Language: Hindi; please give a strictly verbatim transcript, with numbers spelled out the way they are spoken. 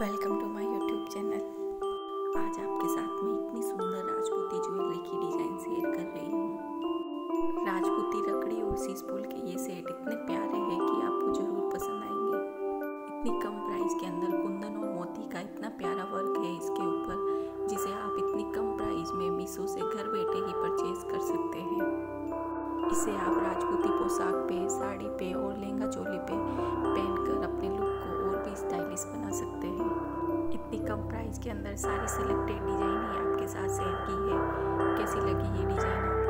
Welcome to my YouTube channel. आज आपके साथ में इतनी सुंदर राजपूती ज्वेलरी की डिज़ाइन शेयर कर रही हूँ। राजपूती, रखड़ी और शिशफुल के ये सेट इतने प्यारे हैं कि आपको ज़रूर पसंद आएंगे। इतनी कम प्राइस के अंदर कुंदन और मोती का इतना प्यारा वर्क है इसके ऊपर, जिसे आप इतनी कम प्राइस में मीशो से घर बैठे ही परचेज कर सकते हैं। इसे आप राजपूती पोशाक पे, साड़ी पे और लहंगा चोली पे पहनकर अपने लुक को और भी स्टाइलिश बना सकते हैं। इतनी कम प्राइस के अंदर सारी सिलेक्टेड डिज़ाइन ही आपके साथ शेयर की है। कैसी लगी ये डिज़ाइन?